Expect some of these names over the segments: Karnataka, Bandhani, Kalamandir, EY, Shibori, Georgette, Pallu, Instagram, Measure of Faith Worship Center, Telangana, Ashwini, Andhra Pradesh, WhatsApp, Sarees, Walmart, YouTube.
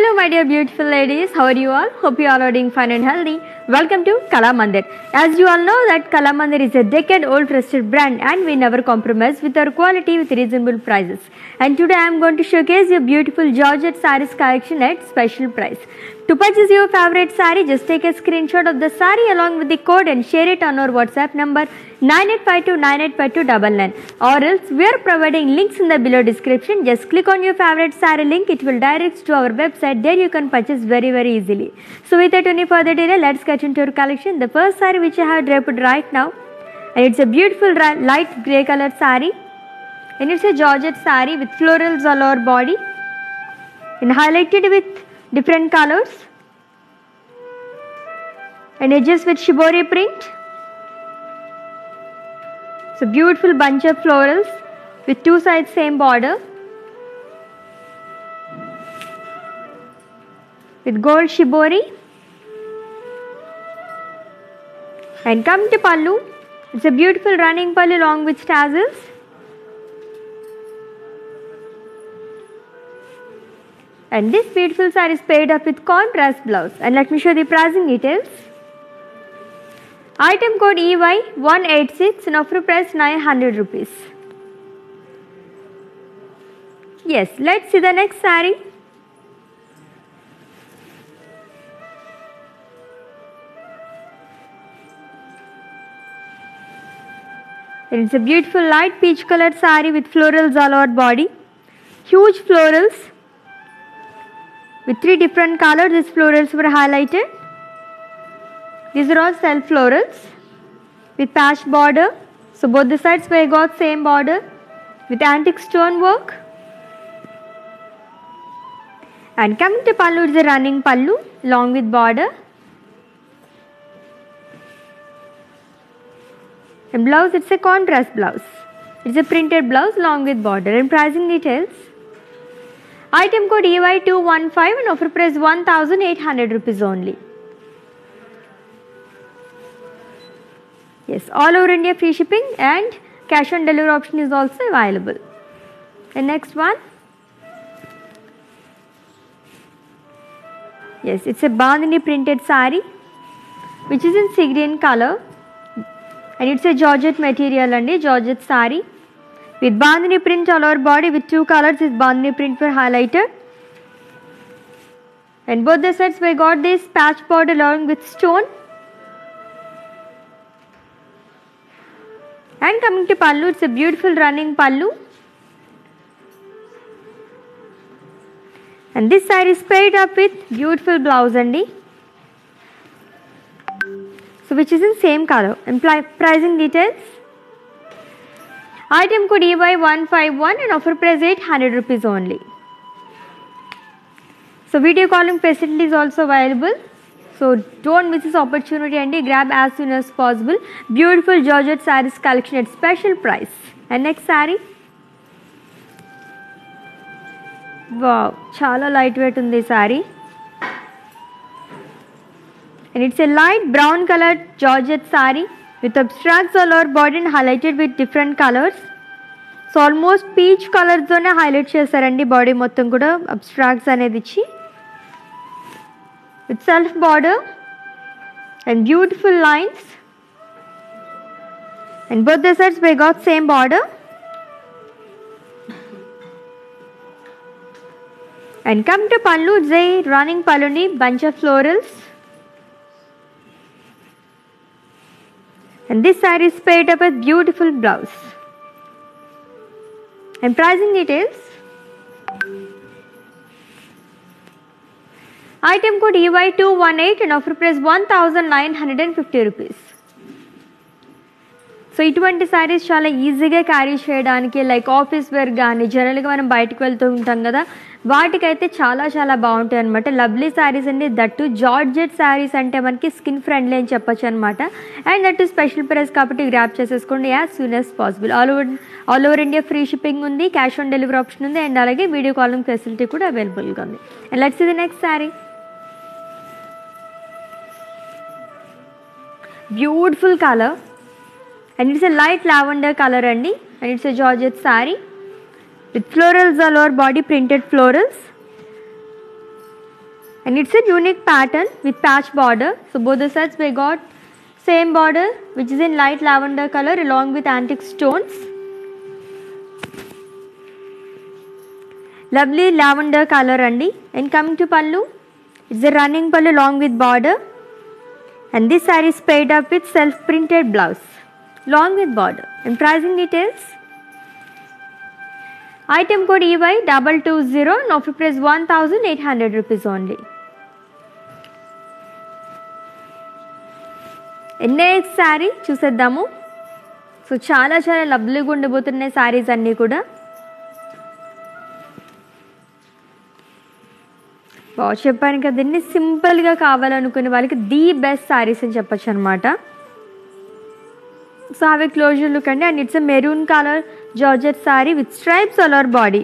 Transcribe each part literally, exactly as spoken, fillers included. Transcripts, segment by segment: Hello my dear beautiful ladies, how are you all? Hope you all are doing fine and healthy. Welcome to Kalamandir. As you all know that Kalamandir is a decade old trusted brand and we never compromise with our quality with reasonable prices. And today I am going to showcase your beautiful Georgette sarees collection at special price. To purchase your favorite saree, just take a screenshot of the saree along with the code and share it on our WhatsApp number nine eight five two nine eight five two nine nine, or else we are providing links in the below description. Just click on your favorite saree link, it will direct to our website, there you can purchase very very easily. So without any further delay, let's get into our collection. The first saree which I have draped right now, and it's a beautiful light grey colour saree, and it's a Georgette saree with florals all over body and highlighted with different colors and edges with shibori print. So beautiful bunch of florals with two sides same border with gold shibori. And come to pallu, it's a beautiful running pallu along with tassels. And this beautiful saree is paired up with contrast blouse. And let me show the pricing details. Item code E Y one eight six and offer price nine hundred rupees. Yes, let's see the next saree. It's a beautiful light peach colored saree with florals all over body. Huge florals. With three different colors, these florals were highlighted. These are all self florals with patch border. So both the sides were got same border with antique stone work. And coming to pallu, is a running pallu along with border. And blouse, it's a contrast blouse. It's a printed blouse along with border. And pricing details. Item code E Y two one five and offer price one thousand eight hundred rupees only. Yes, all over India free shipping and cash on delivery option is also available. The next one. Yes, it's a bandhani printed saree which is in sea green color, and it's a Georgette material and a Georgette saree. With bandhani print all over body with two colors, this bandhani print were highlighted. And both the sides we got this patch border along with stone. And coming to pallu, it's a beautiful running pallu. And this saree is paired up with beautiful blouse andi. So which is in same color. And pricing details. Item code E Y one five one and offer price eight hundred rupees only. So video calling facility is also available. So don't miss this opportunity and grab as soon as possible. Beautiful Georgette sarees collection at special price. And next saree. Wow, chala lightweight undi saree. And it's a light brown colored Georgette saree. With abstracts all over body and highlighted with different colors. So almost peach colors zone highlight chesarandi body mottam kuda abstracts anedi ichi. With self border and beautiful lines. And both the sides we got same border. And come to pallu, it's a running pallu, bunch of florals. And this saree is paired up with beautiful blouse. And pricing details. Item code E Y two one eight and offer price one thousand nine hundred fifty rupees. So ఇటువంటి sarees చాలా ఈజీగా carry చేయడానికి like office wear కానీ జనరల్గా మనం బయటకు వెళ్తూ ఉంటాం కదా, వాటికైతే చాలా చాలా బాగుంటాయి అనమాట. లవ్లీ సారీస్ అండి, దట్టు జార్జెట్ సారీస్ అంటే మనకి స్కిన్ ఫ్రెండ్లీ అని చెప్పొచ్చు అనమాట. అండ్ దట్టు స్పెషల్ ప్రైస్ కాబట్టి గ్రాప్ చేసేసుకోండి as soon as possible. All over all over India free shipping ఉంది, క్యాష్ ఆన్ డెలివరీ ఆప్షన్ ఉంది, అండ్ అలాగే వీడియో కాలింగ్ ఫెసిలిటీ కూడా అవైలబుల్గా ఉంది. అండ్ లెట్స్ ఇది next sari. Beautiful colour and it's a light lavender color andi, and it's a Georgette saree with florals all over body, printed florals. and it's a unique pattern with patch border. So both the sets we got same border which is in light lavender color along with antique stones. Lovely lavender color andi. And coming to pallu, it's a running pallu along with border, and this saree is paired up with self printed blouse along with border. And pricing details, item code E Y two two zero and offer price one thousand eight hundred rupees only. And next saree chuseddamu. So chala chala lovely ga undabothunnayi sarees anni kuda. బాగా చెప్పాను కదా, దీన్ని సింపుల్గా కావాలనుకునే వాళ్ళకి the best saris అని చెప్పచ్చు అనమాట. సో అవి క్లోజర్ లుక్ అండి. And it's a maroon colour georgette sari with stripes all over body.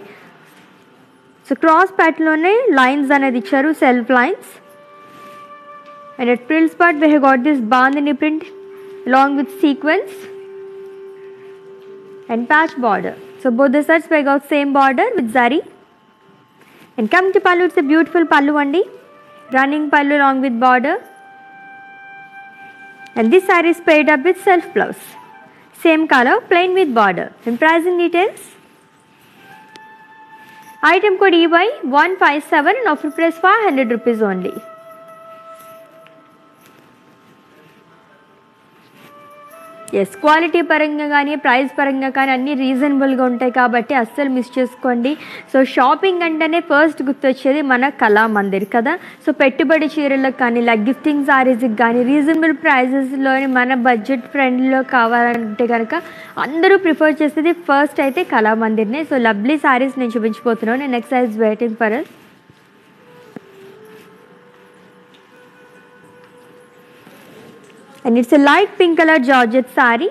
So cross ప్యాట్లోనే లైన్స్ అనేది ఇచ్చారు, self lines. And at frills part we have got this bandhani print along with sequence and patch border. So both the sides we got same border with zari. And coming to pallu, it's a beautiful pallu andi, running pallu along with border. And this saree is paired up with self blouse, same color, plain with border. And pricing details, item code E Y one five seven and offer price five hundred rupees only. Yes quality పరంగా కానీ price పరంగా కానీ అన్నీ రీజనబుల్గా ఉంటాయి కాబట్టి అస్సలు miss చేసుకోండి. సో షాపింగ్ అంటేనే ఫస్ట్ గుర్తొచ్చేది మన కళామందిర్ కదా. సో పెట్టుబడి చీరలకు కానీ ఇలా గిఫ్టింగ్ సారీస్కి కానీ రీజనబుల్ ప్రైజెస్లోని మన బడ్జెట్ ఫ్రెండ్లో కావాలంటే కనుక అందరూ ప్రిఫర్ చేసేది ఫస్ట్ అయితే కళామందిర్నే. సో లవ్లీ సారీస్ నేను చూపించిపోతున్నాను. నేను next size waiting for us. And it's a light pink color Georgette saree.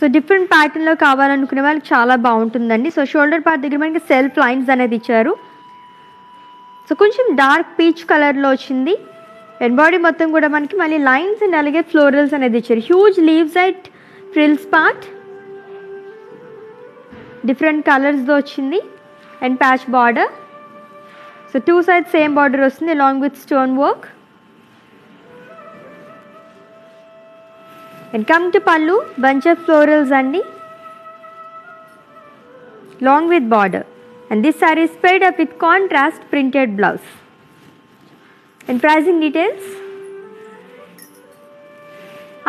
So different pattern lo kavalanukune vallu chaala baaguntundandi. So shoulder part దగ్గర మనకి సెల్ఫ్ లైన్స్ అనేది ఇచ్చారు. సో కొంచెం డార్క్ పీచ్ కలర్లో వచ్చింది. అండ్ బాడీ మొత్తం కూడా మనకి మళ్ళీ లైన్స్ అండ్ అలాగే ఫ్లోరల్స్ అనేది ఇచ్చారు. Huge leaves at frills part, different కలర్స్లో వచ్చింది. And patch border, so two sides same border వస్తుంది along with stone work. And come to pallu, bunch of florals andi long with border, and this saree is paired up with contrast printed blouse. And pricing details,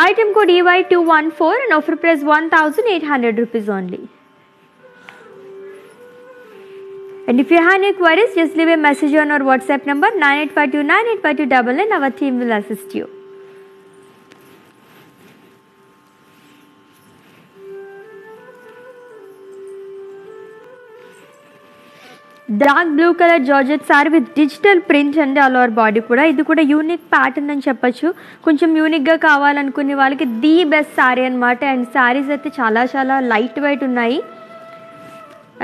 item code E Y two one four and offer price one thousand eight hundred rupees only. And if you have any queries, just leave a message on our WhatsApp number nine eight five two nine eight five two nine nine. Our team will assist you. Dark blue colour georgette sari with digital print అండి all over body కూడా. ఇది కూడా unique pattern అని చెప్పచ్చు. కొంచెం యూనిక్గా కావాలనుకునే వాళ్ళకి ది బెస్ట్ సారీ అనమాట. అండ్ సారీస్ అయితే చాలా చాలా లైట్ వెయిట్ ఉన్నాయి.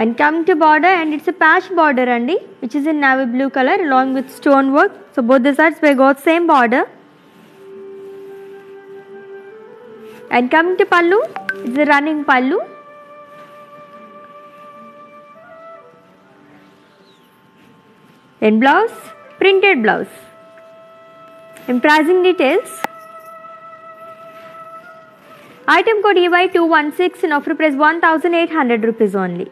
And come to border, and it's a patch border అండి which is in navy blue colour along with stone work. So both the sides we got same border. And come to pallu, it's a running pallu. And blouse, printed blouse. And pricing details, item code E Y two one six and offer price one thousand eight hundred rupees only.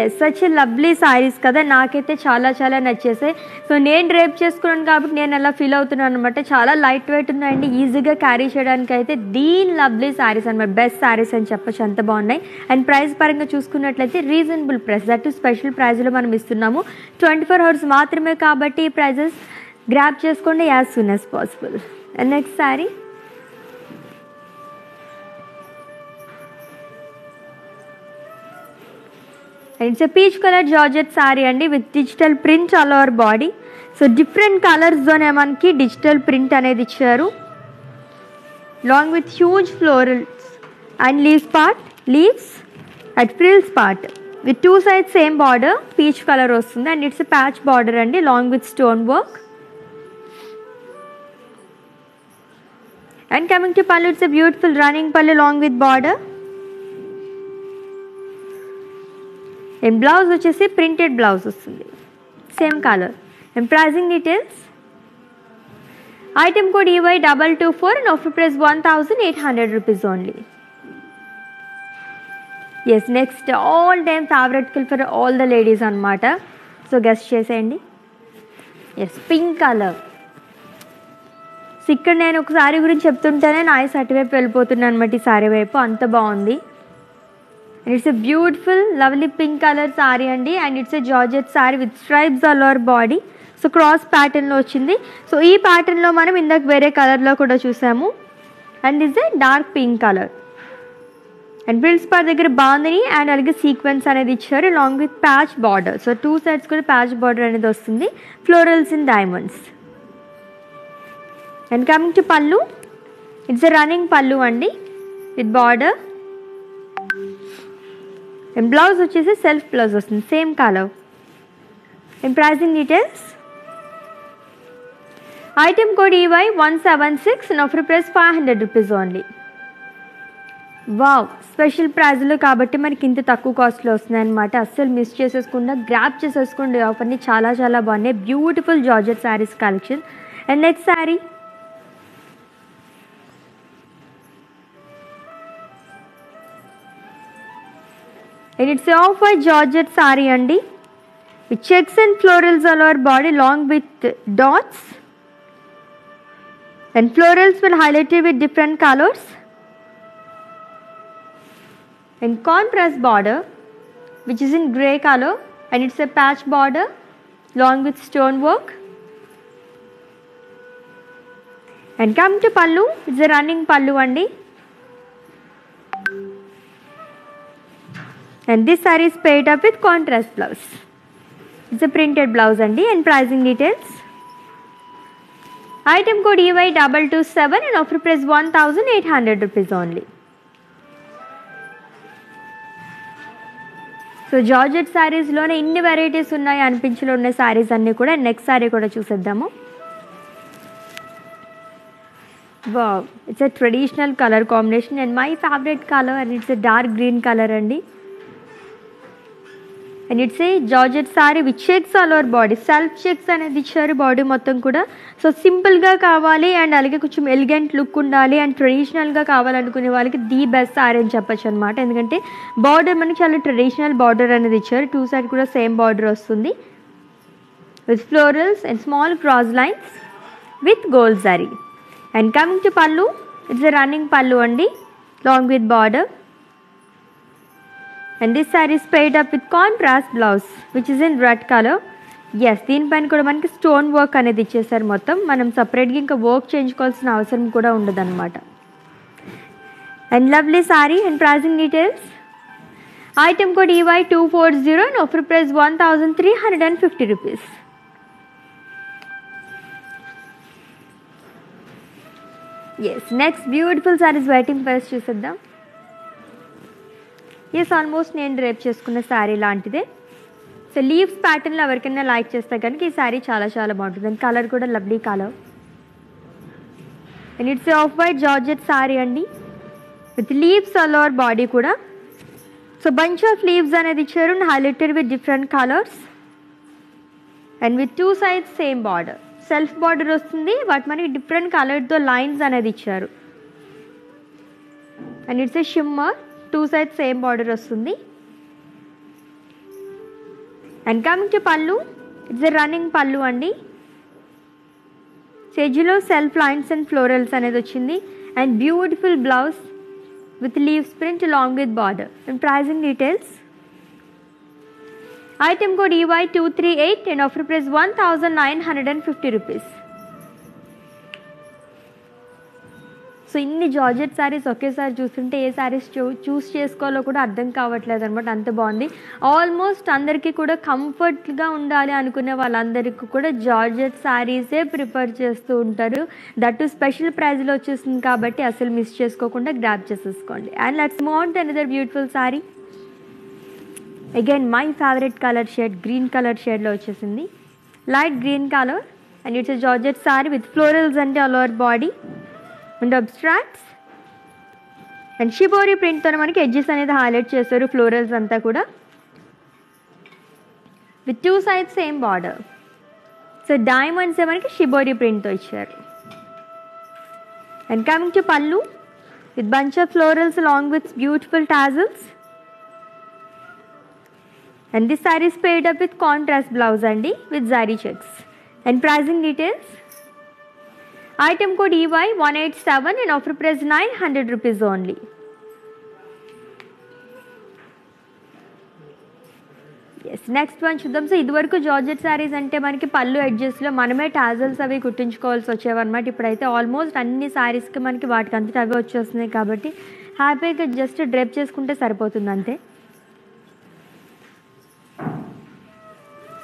Yes such lovely saris కదా, నాకైతే చాలా చాలా నచ్చేసాయి. So నేను డ్రైప్ చేసుకున్నాను కాబట్టి నేను అలా feel అవుతున్నాను అనమాట. చాలా లైట్ వెయిట్ ఉన్నాయండి, ఈజీగా క్యారీ చేయడానికి అయితే దీని లవ్లీ సారీస్ అనమాట. బెస్ట్ సారీస్ అని చెప్పచ్చు, అంత బాగున్నాయి. అండ్ ప్రైస్ పరంగా చూసుకున్నట్లయితే రీజనబుల్ ప్రైస్, దట్ స్పెషల్ ప్రైస్లో మనం ఇస్తున్నాము. ట్వంటీ ఫోర్ అవర్స్ మాత్రమే కాబట్టి ఈ ప్రైజెస్ గ్రాప్ చేసుకోండి as soon as possible. And next sari, and it's a peach colour georgette sari అండి with digital print all over body. So different కలర్స్తోనే మనకి డిజిటల్ ప్రింట్ అనేది ఇచ్చారు long with huge florals and leaves part, leaves and frills part with two side same border, peach colour వస్తుంది. And it's a patch border అండి long with stone work. And coming to pallu, it's a beautiful running pallu long with border. And blouse vachesi printed blouse vastundi. Same color. And pricing details. Item code E Y two two four and offer price one thousand eight hundred rupees only. Yes, next all time favorite color for all the ladies anamata. So guess chesandi. Yes, pink color. ఇక్కడ నేను ఒక sorry గురించి చెప్తుంటానే నా ice అటువైపు వెళ్ళిపోతున్నాను అన్నమాట. ఈ sorry వైపు అంత బాగుంది. And it's a beautiful lovely pink colour sari అండి. And it's a georgette sari with stripes all over body. So cross ప్యాటర్న్లో వచ్చింది. సో ఈ ప్యాటర్న్లో మనం ఇందాక వేరే కలర్లో కూడా చూసాము. And it's a dark pink colour. And bills పార్ దగ్గర బాగుందని అండ్ అలాగే సీక్వెన్స్ అనేది ఇచ్చారు long with patch border. So two sides కూడా ప్యాచ్ బార్డర్ అనేది వస్తుంది. Florals in diamonds. And coming to pallu, it's a running pallu andi with border. And blouse which is a self blouse vastundi, same color. And pricing details. Item code E Y one seven six and offer price five hundred rupees only. Wow, special price lo kabatti maniki inta takku cost lo ostund anamata. Assalu miss chesesukunda grab chesesukondi offer ni. Chala chala baagundi. Beautiful Georgette sarees collection. And next saree. And it's a off-white Georgette saree andi with checks and florals all over body along with dots. And florals will highlight it with different colors. And contrast border which is in grey color and it's a patch border along with stonework. And come to pallu, it's a running pallu andi. And this saree is paired up with contrast blouse. It's a printed blouse andi. And pricing details. Item code E Y two two seven and offer price one thousand eight hundred rupees only. So Georgette sarees lo na inni varieties unnayi anpinchalo unna sarees anni kuda. Next saree kuda chuseddamu. Wow, it's a traditional color combination and my favorite color, and it's a dark green color andi. And it's a Georgette saree with checks all over body. Self checks అనేది ఇచ్చారు body మొత్తం కూడా. So సింపుల్గా కావాలి and అలాగే కొంచెం elegant look ఉండాలి and ట్రెడిషనల్గా కావాలనుకునే వాళ్ళకి ది బెస్ట్ సారీ అని చెప్పచ్చు అనమాట. ఎందుకంటే బార్డర్ మనకి చాలా ట్రెడిషనల్ బార్డర్ అనేది ఇచ్చారు. టూ సైడ్ కూడా సేమ్ బార్డర్ వస్తుంది with florals and small cross lines with gold sari. And coming to pallu, it's a running pallu అండి long with border. And this saree is paired up with contrast blouse which is in red color. Yes, దీని పైన కూడా మనకి stone work అనేది ఇచ్చేసారు మొత్తం. మనం సపరేట్గా ఇంకా వర్క్ చేయించుకోవాల్సిన అవసరం కూడా ఉండదు అనమాట. And lovely sorry. And pricing details. Item code E Y two four zero and offer price one thousand three hundred fifty rupees. Yes, next beautiful sarees waiting for us చూసేద్దాం. ఎస్, ఆల్మోస్ట్ నేను drape చేసుకున్న శారీ లాంటిదే. So leaves ప్యాటర్న్లో ఎవరికైనా like చేస్తే కనుక ఈ శారీ చాలా చాలా బాగుంటుంది. అండ్ కలర్ కూడా lovely colour. And it's off white georgette sari అండి with leaves all over body కూడా. సో బంచ్ ఆఫ్ లీవ్స్ అనేది ఇచ్చారు and highlighted with different colours and with two sides same border. Self border వస్తుంది but మనకి different కలర్తో lines అనేది ఇచ్చారు. And it's a shimmer, two sides same border వస్తుంది. And coming to pallu, it's a running pallu అండి. సెజ్లో సెల్ఫ్ లైన్స్ అండ్ ఫ్లోరల్స్ అనేది వచ్చింది. And beautiful blouse with leaves print long with border. And pricing details. Item code E Y two three eight and offer price one thousand nine hundred fifty rupees. So ఇన్ని georgette saris ఒకేసారి చూస్తుంటే ఏ సారీస్ చూ చూస్ చేసుకోవాలో కూడా అర్థం కావట్లేదు అనమాట, అంత బాగుంది. ఆల్మోస్ట్ అందరికీ కూడా కంఫర్ట్గా ఉండాలి అనుకునే వాళ్ళందరికీ కూడా జార్జెట్ సారీసే ప్రిఫర్ చేస్తూ ఉంటారు. దట్ స్పెషల్ ప్రైజ్లో వచ్చేసింది కాబట్టి అసలు మిస్ చేసుకోకుండా గ్రాబ్ చేసేసుకోండి. And let's move on to another beautiful sari. Again my favourite colour shade green colour షేడ్లో వచ్చేసింది, light green colour. And it's a georgette sari with florals and all over body and abstracts and shibori ప్రింట్తో మనకి edges అనేది highlight చేస్తారు, florals అంతా కూడా. with two sides same border. So diamonds are shibori print to each other. And coming to pallu with bunch of florals along with beautiful tassels. And this saree is paired up with contrast blouse andi with zari checks. And pricing details. Item code E Y one eight seven and offer price nine hundred rupees only. Yes, next one Shuddham. So, iduvarku Georgette sarees ante manaki pallu edges lo maname tassels avi kuttinchukovalsi vachevi annamata. Ippudaithe almost anni sarees ki manaki vaati antha avi vachestunnayi kabatti happyga just drape cheskunte saripotundi ante.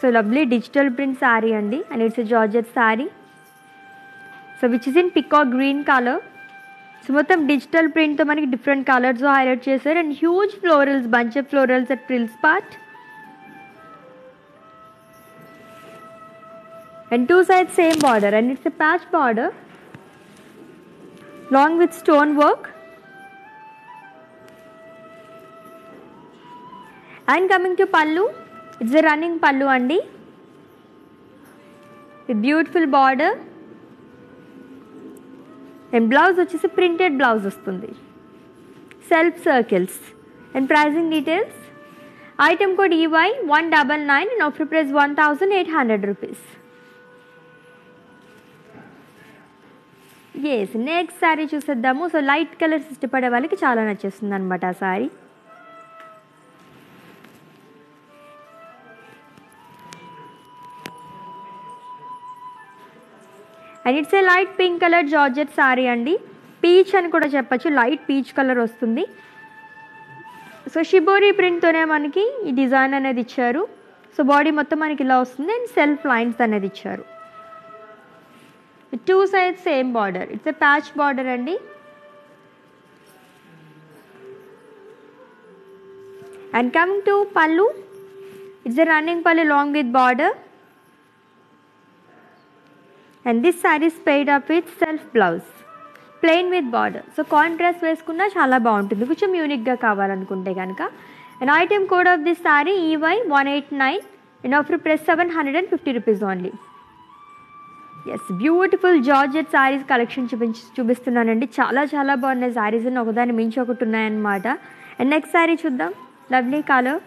So lovely digital print saree andi, and it's a Georgette saree. So which is in peacock green color. So motham digital print to manaki different colors lo highlight chesaru, and huge florals, bunch of florals at frills part. And two sides same border, and it's a patch border along with stone work. And coming to pallu, it's a running pallu andi with beautiful border, and blouse which is a printed blouse vastundi, self circles. And pricing details. Item code E Y one nine nine and offer price one thousand eight hundred rupees. Yes, next saree chuseddamu. So light colors ishtapade vallaki chaala nachestundi anamata saree. And it's a light pink color Georgette saree andi, peach ani kuda cheppachu, light peach color vastundi. So shibori print tone manaki ee design anedi icharu. So body mottham manaki ila vastundi, and self lines anedi icharu. Two sides same border. It's a patch border andi. And coming to pallu, it's a running pallu along with border. And this saree is paired up with self blouse, plain with border. So contrast veskunna chala baguntundi, koncham unique ga kavalanukunte ganaka. And item code of this saree E Y one eight nine and offer price seven hundred fifty rupees only. Yes, beautiful Georgette sarees collection చూపించి చూపిస్తున్నానండి. చాలా చాలా బాగున్నాయి sarees, ని ఒకదాని మించి ఒకటి ఉన్నాయి అన్నమాట. అండ్ నెక్స్ట్ saree చూద్దాం. Lovely colour.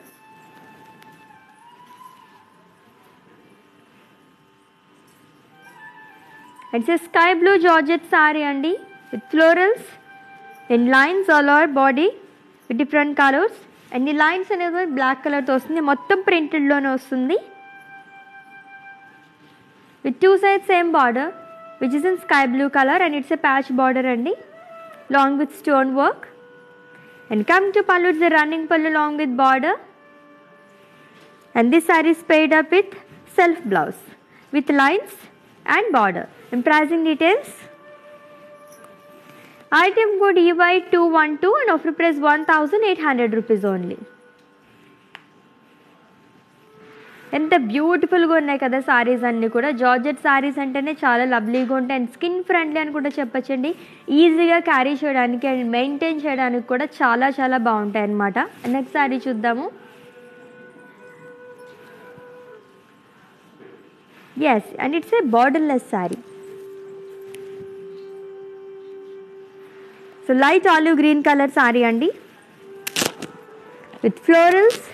It's a sky blue Georgette saree అండి with florals and lines all over body with different colors. And ఈ లైన్స్ అనేది బ్లాక్ కలర్ తో వస్తుంది, మొత్తం ప్రింటెడ్ లోనే వస్తుంది. With two sides same border, which is in sky blue color, and it's a patch border andi, along with stone work. And coming to pallu, it's a running pallu along with border. And this saree is paired up with self blouse with lines and border. And pricing details. Item code E Y two one two and offer price one thousand eight hundred rupees only. ఎంత బ్యూటిఫుల్గా ఉన్నాయి కదా సారీస్ అన్నీ కూడా. Georgette saris అంటేనే చాలా లవ్లీగా ఉంటాయి, and skin friendly అని కూడా చెప్పచ్చండి. ఈజీగా క్యారీ చేయడానికి అండ్ మెయింటైన్ చేయడానికి కూడా చాలా చాలా బాగుంటాయి అన్నమాట. నెక్స్ట్ సారీ చూద్దాము. Yes, and it's a borderless sari. So light olive green colour sari అండి with florals,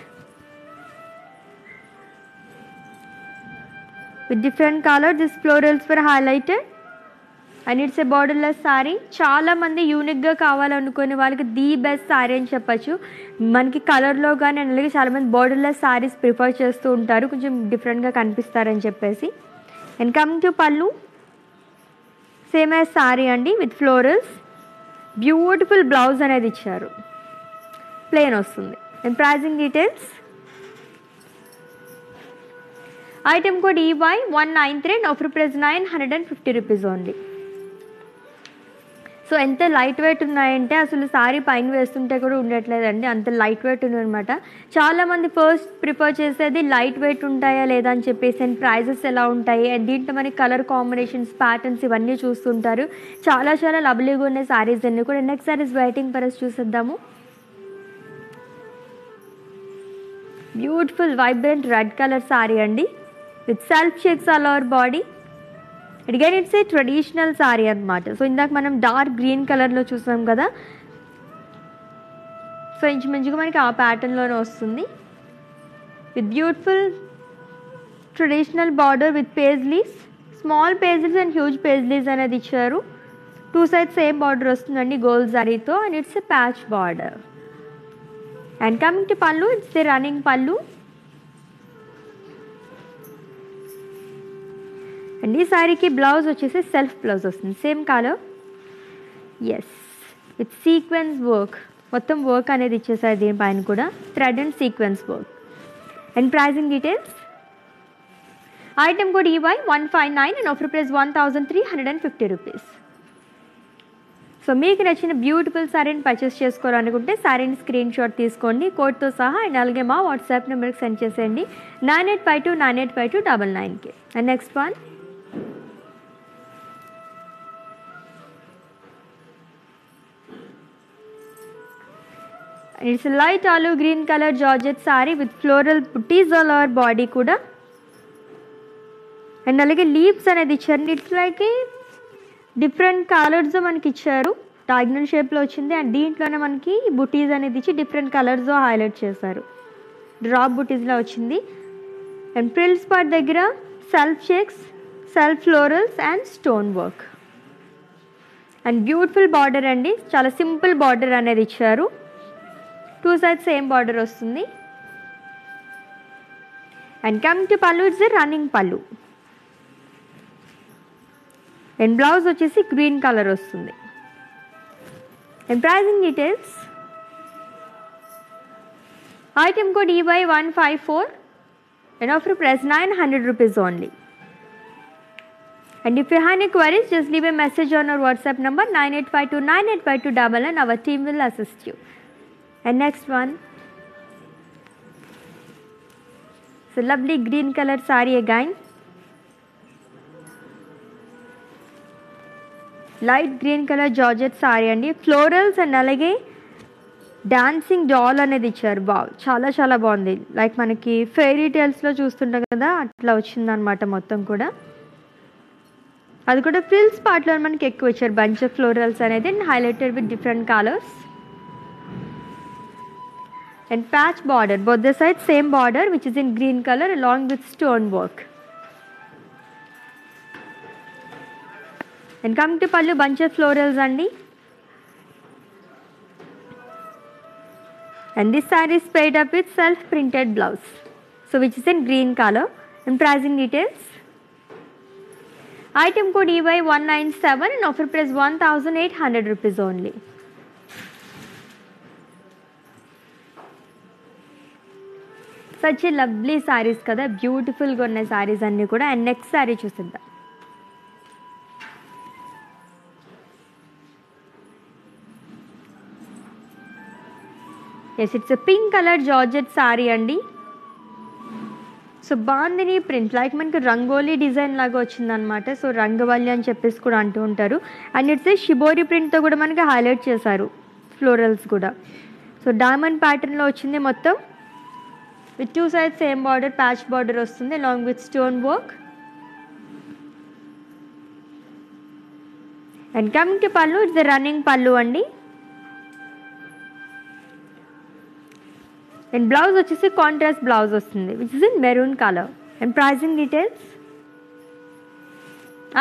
with different color. These florals were highlighted, and it's a borderless saree. చాలా మంది యూనిక్గా కావాలనుకునే వాళ్ళకి ది బెస్ట్ సారీ అని చెప్పచ్చు. మనకి కలర్లో కానీ అలాగే చాలామంది బోర్డర్లెస్ సారీస్ ప్రిఫర్ చేస్తూ ఉంటారు, కొంచెం డిఫరెంట్గా కనిపిస్తారని చెప్పేసి. And coming to pallu, same as sari అండి విత్ ఫ్లోరల్స్, బ్యూటిఫుల్ బ్లౌజ్ అనేది ఇచ్చారు, ప్లెయిన్ వస్తుంది. And pricing details. Item code E Y one nine three and offer price nine hundred fifty rupees only. So ఎంత లైట్ వెయిట్ ఉన్నాయంటే అసలు sorry పైన వేస్తుంటే కూడా ఉండట్లేదండి, అంత లైట్ వెయిట్ ఉన్నాయన్నమాట. చాలామంది ఫస్ట్ ప్రిఫర్ చేసేది లైట్ వెయిట్ ఉంటాయా లేదా అని చెప్పేసి, అండ్ ప్రైజెస్ ఎలా ఉంటాయి, అండ్ దీంట్లో మనకి కలర్ కాంబినేషన్స్, ప్యాటర్న్స్ ఇవన్నీ చూస్తుంటారు. చాలా చాలా లవ్లీగా ఉన్నాయి సారీస్ అన్నీ కూడా. నెక్స్ట్ సారీస్ వెయిటింగ్ పరస్ చూసేద్దాము. Beautiful, vibrant red color saree andi with self shakes all over body. Again, it's a traditional saree anamata. So indak manam dark green color lo chusam kada. So inchuminchuga maniki aa pattern lone vastundi with beautiful traditional border with paisleys, small paisleys and huge paisleys anadi icharu. Two sides same border vastundandi gold saree tho, and it's a patch border. And coming to pallu, it's the running pallu. And this saree ki blouse vachese self blouse vastundi, same color, yes, with sequence work. మొత్తం work అనేది ఇచ్చేసారు దీని పైన కూడా, thread and sequence work. And pricing details, item code E Y one five nine and offer price one thousand three hundred and fifty rupees. So మీకు నచ్చిన beautiful సారీని purchase చేసుకోవాలనుకుంటే సారీని screen shot తీసుకోండి కోడ్తో సహా, అండ్ అలాగే మా వాట్సాప్ నెంబర్కి సెండ్ చేసేయండి nine eight five two nine eight five two double నైన్కి. And next one, and it's a light olive green color Georgette saree with floral putties all over body kuda, and alage leaves anedi icharu. It's like a different colors manaki icharu, diagonal shape lo ochindi, and deentloనే manaki butties anedi ichi different colors lo highlight chesaru, drop butties la ochindi. And frills part daggara self shakes, self florals and stone work, and beautiful border andi, chaala simple border anedi icharu. Two sides same border vastundi. And coming to pallu, it's a running pallu, and blouse vachesi green color vastundi. And pricing details, item code E Y one five four and offer price nine hundred rupees only. And if you have any queries, just leave a message on our WhatsApp number nine eight five two nine eight five two double, and our team will assist you. And next one, so lovely green color saree again, light green color Georgette saree and florals and alage dancing doll అనేది ఇచ్చారు. Wow, చాలా చాలా బాగుంది, like మనకి fairy tiles లో చూస్తుంటాం కదా అట్లా వచ్చింది అన్నమాట మొత్తం కూడా. అది కూడా ఫ్రిల్స్ పార్ట్ లో మనకి ఎక్కువ ఇచ్చారు, బంచ్ ఆఫ్ ఫ్లోరల్స్ అనేది highlighted with different colours. And patch border, both the sides same border which is in green color along with stone work. And coming to pallu, bunch of florals andi. And this saree is paired up with self printed blouse, so which is in green color. And pricing details, item code E Y one nine seven and offer price one thousand eight hundred rupees only. Such a lovely sarees kada, beautiful ga unna sarees anni kuda. And next saree chusindam, yes, it's a pink color Georgette saree andi. So bandhini print, like manaki rangoli design laga ochindi anamata, so rangavali ani cheppesi kuda antu untaru. And it's a shibori print tho kuda manaki highlight chesaru, florals kuda. So diamond pattern lo ochindi mottham, with two sides same border, patch border vastundi along with stone work. And coming to pallu, it's the running pallu andi, and blouse vachesi contrast blouse vastundi which is in maroon color. And pricing details,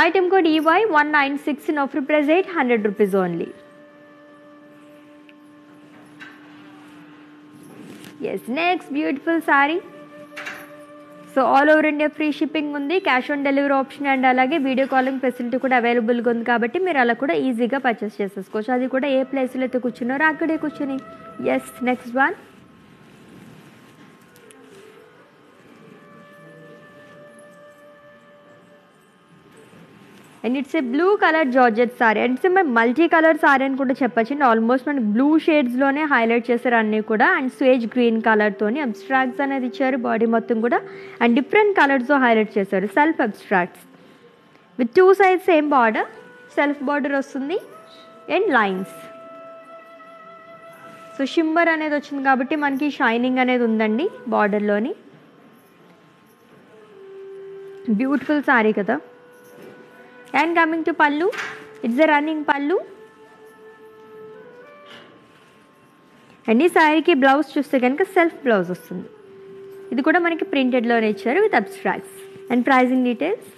item code E Y one nine six and offer price eight hundred rupees only. Yes, next beautiful saree. So all over India free shipping undi, cash on delivery option, and alage video calling facility kuda available ga undi kabatti meer ala kuda easy ga purchase chesesukochu, adi kuda ఏ place లో అయితే కూర్చున్నారో అక్కడే కూర్చొని. Yes, next one, and it's a blue color Georgette saree, and it's a multi color saree అని కూడా చెప్పొచ్చు. Almost మనకి బ్లూ షేడ్స్ లోనే హైలైట్ చేశారు అన్నీ కూడా, అండ్ స్వేజ్ గ్రీన్ కలర్ తోని అబ్స్ట్రాక్ట్స్ అనేది ఇచ్చారు బాడీ మొత్తం కూడా, అండ్ డిఫరెంట్ కలర్స్ హైలైట్ చేశారు self abstracts. With two sides same border, self border వస్తుంది, అండ్ లైన్స్. సో షిమ్మర్ అనేది వచ్చింది కాబట్టి మనకి షైనింగ్ అనేది ఉందండి బార్డర్లోని. బ్యూటిఫుల్ సారీ కదా. And coming to pallu, it's a running pallu. And ఈ శారీకి బ్లౌజ్ చూస్తే కనుక సెల్ఫ్ బ్లౌజ్ వస్తుంది. ఇది కూడా మనకి ప్రింటెడ్లోనే ఇచ్చారు with abstracts. And pricing details,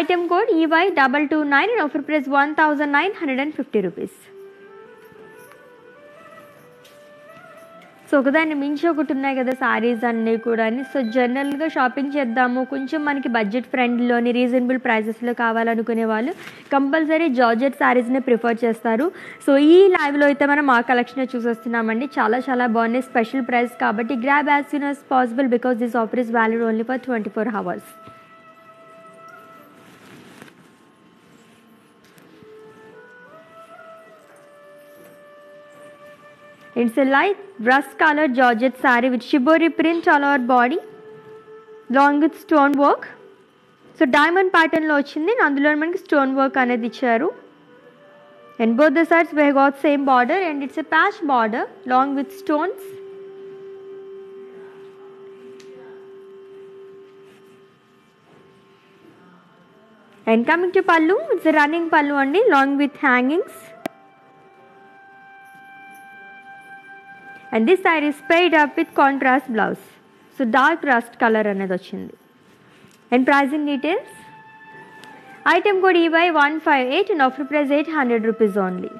item code E Y double two nine and offer price one thousand nine hundred and fifty rupees. So ఒకదాన్ని మించి ఒకటి ఉన్నాయి కదా శారీస్ అన్నీ కూడా. సో జనరల్గా షాపింగ్ చేద్దాము, కొంచెం మనకి బడ్జెట్ ఫ్రెండ్లోని రీజనబుల్ ప్రైజెస్లో కావాలనుకునే వాళ్ళు కంపల్సరీ జార్జెట్ శారీస్నే ప్రిఫర్ చేస్తారు. సో ఈ లైవ్లో అయితే మనం ఆ కలెక్షన్ చూసేస్తున్నామండి. చాలా చాలా బాగున్నాయి, స్పెషల్ ప్రైస్ కాబట్టి grab as soon as possible because this offer is valid only for twenty four hours. It's a light rust color Georgette saree with shibori print all over body, long with stone work. So diamond pattern lo ochindi, andulo manaki stone work anedi icharu. And both the sides we have got same border and it's a patch border, long with stones. And coming to pallu, it's a running pallu andi, long with hangings. And this saree is paired up with contrast blouse. So dark rust color అనేది వచ్చింది. And pricing details, item code E Y one five eight and offer price eight hundred rupees only.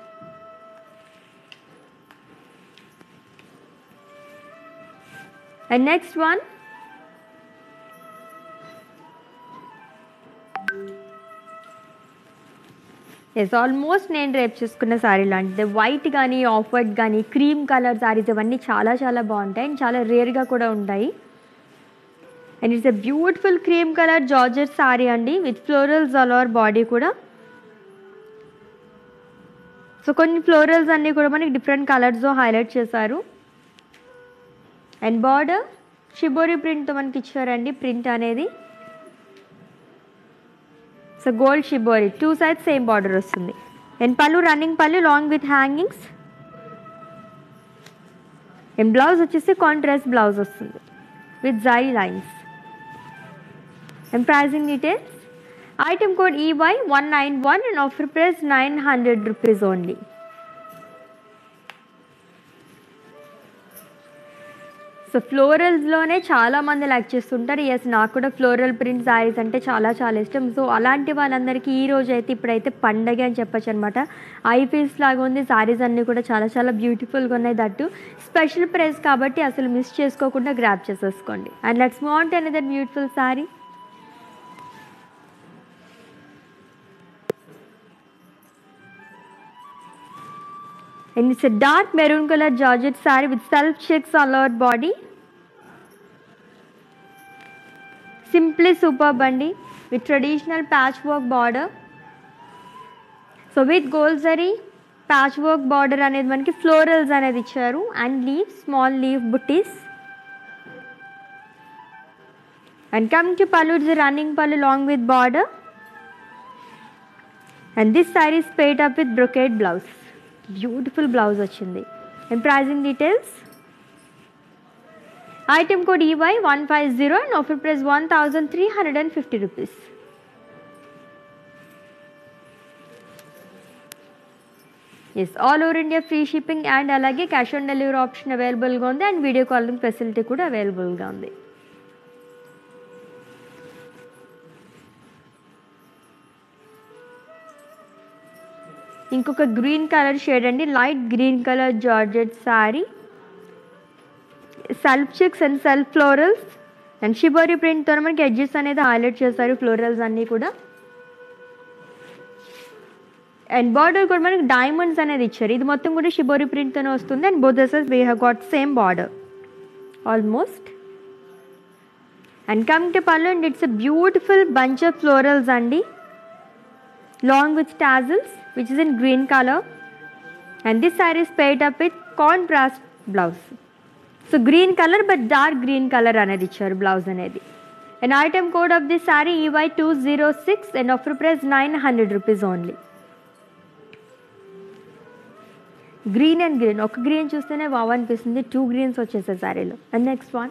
And next one, yes almost నేను రేపు చూసుకున్న శారీ లాంటిది. White కానీ off white కానీ cream colour saris ఇవన్నీ చాలా చాలా బాగుంటాయి అండ్ చాలా రేర్గా కూడా ఉంటాయి. And it's a beautiful cream colour georgette sari అండి with florals all over body కూడా. సో కొన్ని ఫ్లోరల్స్ అన్నీ కూడా మనకి డిఫరెంట్ కలర్స్తో హైలైట్ చేశారు. అండ్ బార్డర్ షిబోరి ప్రింట్తో మనకి ఇచ్చారండి ప్రింట్ అనేది. So gold shibori, two sides same border వస్తుంది. And pallu running pallu, long with hangings. And blouse వచ్చేసి కాంట్రాస్ట్ బ్లౌజ్ వస్తుంది with zari lines. And pricing details, item code E Y one nine one and offer price nine hundred rupees only. So ఫ్లోరల్స్లోనే చాలామంది like చేస్తుంటారు. Yes నాకు కూడా floral print saris అంటే చాలా చాలా ఇష్టం. సో అలాంటి వాళ్ళందరికీ ఈ రోజు అయితే ఇప్పుడైతే పండగ అని చెప్పచ్చు అనమాట. ఐ పీస్ లాగా ఉంది శారీస్ అన్నీ కూడా, చాలా చాలా బ్యూటిఫుల్గా ఉన్నాయి. దట్టు స్పెషల్ ప్రైస్ కాబట్టి అసలు మిస్ చేసుకోకుండా గ్రాప్ చేసేసుకోండి. And let's move on to another beautiful sari. And it's a dark maroon color Georgette saree with self checks all over body. Simply superb bandi with traditional patchwork border. So with gold zari patchwork border అనేది మనకి florals అనేది ఇచ్చారు and leaves, small leaf booties. And coming to pallu, it's a running pallu long with border. And this saree is paired up with brocade blouse. Beautiful blouse వచ్చింది. And pricing details, item code E Y one five zero and offer price one thousand three hundred and fifty rupees. Yes all over India free shipping and అలాగే cash on delivery option అవైలబుల్గా ఉంది and video calling facility కూడా అవైలబుల్గా ఉంది. ఇంకొక green colour shade అండి, light green colour georgette sari, self checks and self florals and shibori ప్రింట్తో మనకి ఎడ్జెస్ అనేది హైలైట్ చేస్తారు ఫ్లోరల్స్ అన్నీ కూడా. అండ్ బార్డర్ కూడా మనకి డైమండ్స్ అనేది ఇచ్చారు. ఇది మొత్తం కూడా షిబోరి ప్రింట్తోనే వస్తుంది. And both sides we have got same border almost. And coming to pallu, and it's a beautiful bunch of florals అండి, long with tassels which is in green color. And this saree is paired up with contrast blouse. So green color but dark green color anedi icharu blouse anedi. And item code of this saree E Y two zero six and offer price nine hundred rupees only. Green and green, ఒక green చూస్తేనే wow అనిపిస్తుంది, two greens వచ్చేసాయి శారీలో. And next one,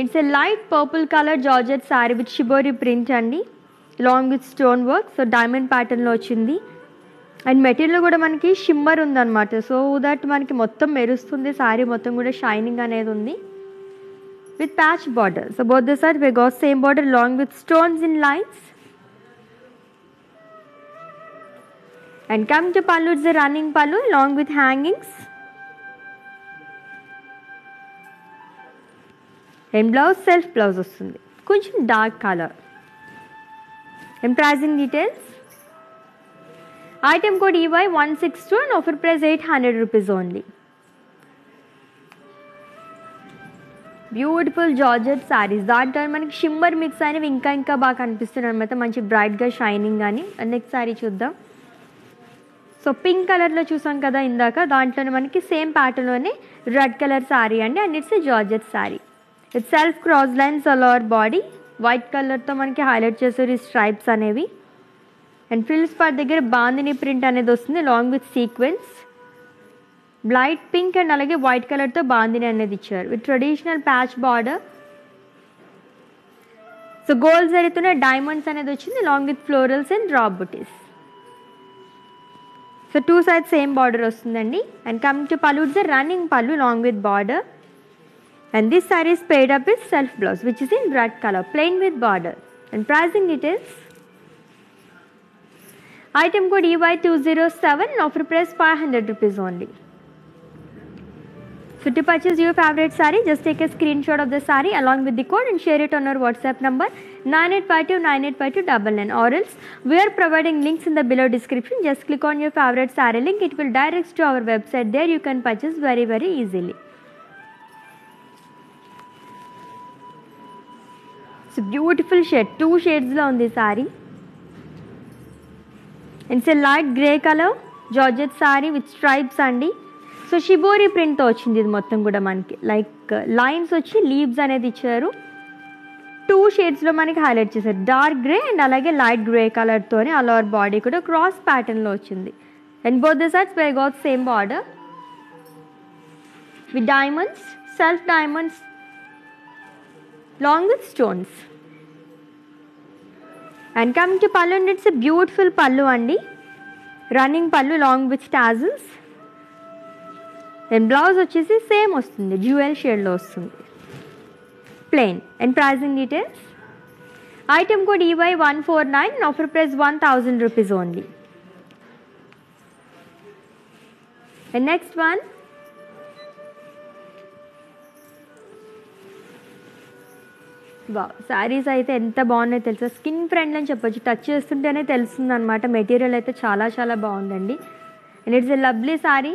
it's a light purple colour georgette sari with shibori print అండి, long with stone work, so diamond ప్యాటర్న్లో వచ్చింది. And material కూడా మనకి షిమ్మర్ ఉందన్నమాట, సో దట్ మనకి మొత్తం మెరుస్తుంది, శారీ మొత్తం కూడా షైనింగ్ అనేది ఉంది. With patch border, so both the sides we got same border along with stones in lines. And coming to pallu, it's a running pallu along with hangings. And blouse, self blouse ostundi, koncham dark color. And pricing details, item code E Y one six two and offer price eight hundred rupees only. Beautiful georgette saris, దాంట్లో మనకి shimmer mix అనేవి ఇంకా ఇంకా బాగా కనిపిస్తున్నాయి అనమాట, మంచి బ్రైట్గా షైనింగ్ అని. నెక్స్ట్ శారీ చూద్దాం. సో పింక్ కలర్లో చూసాం కదా ఇందాక, దాంట్లోనే మనకి సేమ్ ప్యాటర్న్లోనే రెడ్ కలర్ శారీ అండి, and it's georgette sari. It's self cross lines all over body, white కలర్తో మనకి హైలైట్ చేసారు ఈ స్ట్రైప్స్ అనేవి. అండ్ ఫ్రిల్స్ పార్ట్ దగ్గర బాందిని ప్రింట్ అనేది వస్తుంది long with sequence, light pink and అలాగే వైట్ కలర్తో బాందిని అనేది ఇచ్చారు with traditional patch border. So gold జరీతోనే డైమండ్స్ అనేది వచ్చింది long with florals and drop butis. So two side same border వస్తుందండి. And coming to pallu, it's running pallu long with border. And this sorry is paired up with self blouse which is in red colour, plain with border. And pricing details, item code E Y two zero seven, offer price five hundred rupees only. So to purchase your favorite saree, just take a screenshot of the saree along with the code and share it on our WhatsApp number nine eight five two nine eight five two nine nine, or else we are providing links in the below description. Just click on your favorite saree link, it will direct to our website, there you can purchase very very easily. It's a beautiful shade, two shades lo undi saree. It's a light grey color georgette saree with stripes andi. So shibori ప్రింట్తో వచ్చింది ఇది మొత్తం కూడా మనకి, like lines వచ్చి leaves అనేది ఇచ్చారు. Two షేడ్స్లో మనకి హైలైట్ చేశారు, డార్క్ గ్రే అండ్ అలాగే లైట్ గ్రే కలర్తోనే ఆల్ ఓవర్ బాడీ కూడా క్రాస్ ప్యాటర్న్లో వచ్చింది. And both the sides we got same border with diamonds, self diamonds long with stones. And coming to pallu, it's a beautiful pallu అండి, running pallu long with tassels. And blouse వచ్చేసి same వస్తుంది, jewel షేడ్లో వస్తుంది, plain. And pricing details, item code E Y one four nine, offer price one thousand rupees only. And next one, వా శారీస్ అయితే ఎంత బాగున్నాయి తెలుసా, స్కిన్ ఫ్రెండ్లీ అని చెప్పొచ్చు, టచ్ చేస్తుంటేనే తెలుస్తుంది అనమాట. మెటీరియల్ అయితే చాలా చాలా బాగుందండి. And it's a lovely sari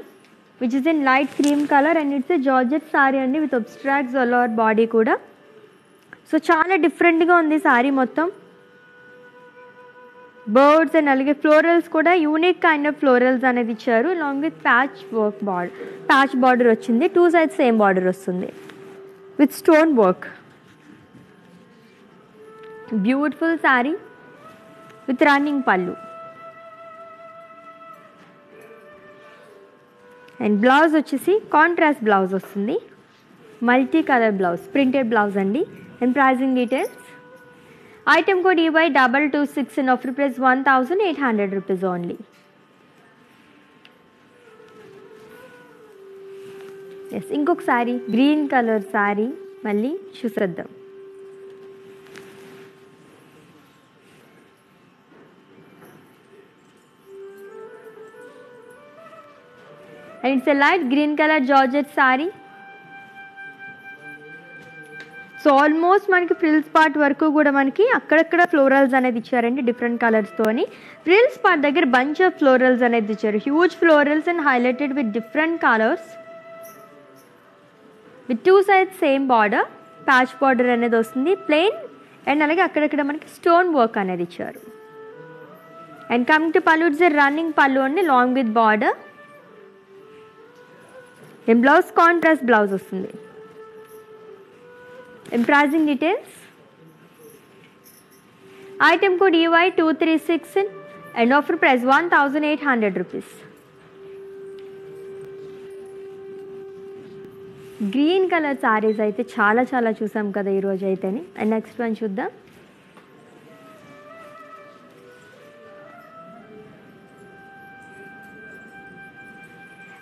which is in light cream color, and it's a georgette saree and with abstracts all over body kuda. So chaala different ga undi saree, mottham birds and alage florals kuda, unique kind of florals anedi icharu along with patch work border, patch border ochindi, two sides same border ostundi with stone work. Beautiful saree with running pallu. And blouse వచ్చేసి contrast blouse వస్తుంది, multi colour blouse, printed blouse అండి. And pricing details, item code E Y two two six, and offer price one thousand eight hundred rupees only. Yes, ఇంకొక sari green colour sari మళ్ళీ చూసేద్దాం. And it's a light green color georgette saree. So almost manaki frills part varaku kuda manaki akkadakada florals anedi icharanడి, different colors toni. Frills part daggar bunch of florals anedi icharu, huge florals and highlighted with different colors. With two sides same border, patch border anedi ostundi, plain and alage akkadakada manaki stone work anedi icharu. And coming to pallu, it's a running pallu andi long with border. ఏం blouse contrast blouse వస్తుంది. And pricing details, Item code E Y two three six and offer price one thousand eight hundred rupees. Green color sarees aithe chala chala chusam kada ee roju aiteni. And next one chuddam.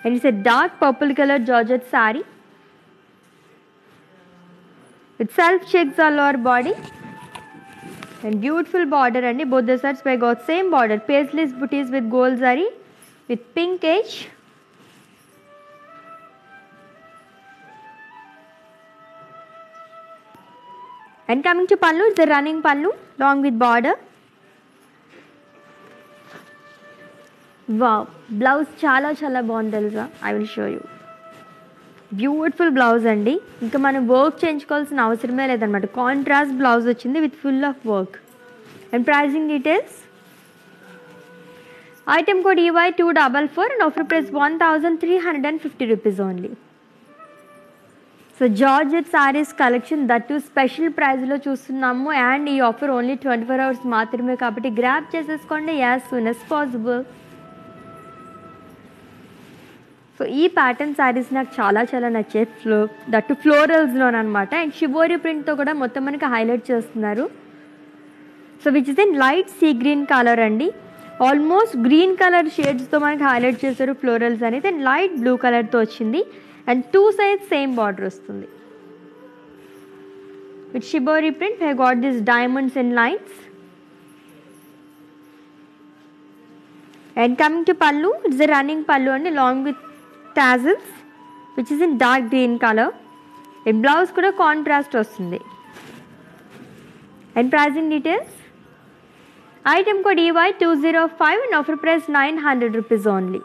And it's a dark purple color Georgette saree. It self checks all over body and beautiful border and both the sides by got same border. Pasteless booties with gold zari with pink edge. And coming to pallu, it's the running pallu long with border. Wow, blouse chala chala bondelsa. I will show you. Beautiful blouse andi. Inka manam work cheyinchukovalsina avasarame ledanamata. Contrast blouse vachindi with full of work. And pricing details. Item code E Y two four four and offer price one thousand three hundred fifty rupees only. So Georgette sarees collection that too special price lo chustunnamu and ee offer only twenty-four hours maatrame kabatti grab chesesukondi as soon as possible. So ee pattern sarees nak chala chala nache flow that to florals lo anamata and shibori print tho kuda mottham maniki highlight chestunnaru. So which is in light sea green color andi. Almost green color shades tho maniki highlight chesaru florals ani then light blue color tho ochindi and two sides same border vastundi. With shibori print we have got these diamonds and lines. And coming to pallu, it's a running pallu andi long with tassels which is in dark green color. A blouse kuda contrast vastundi. And pricing details. Item code E Y two zero five and offer price nine hundred rupees only.